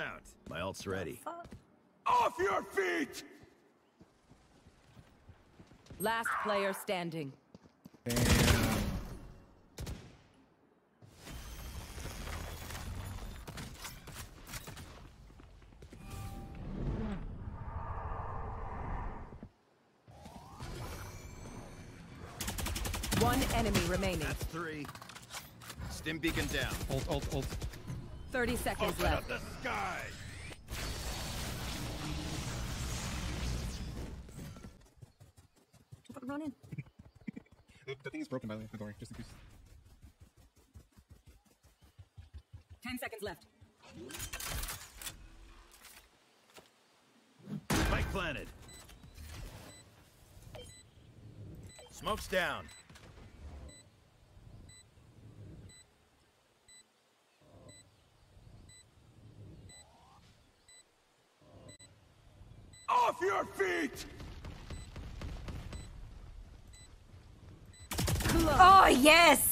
out. My ult's ready. Off your feet! Last player standing. Damn. One enemy remaining. That's three. Stim beacon down. Ult. 30 seconds Open left. Up the sky. Fucking run in. The thing is broken, by the way. Don't worry, just in case. 10 seconds left. Spike planted. Smoke's down. Off your feet! Oh, yes!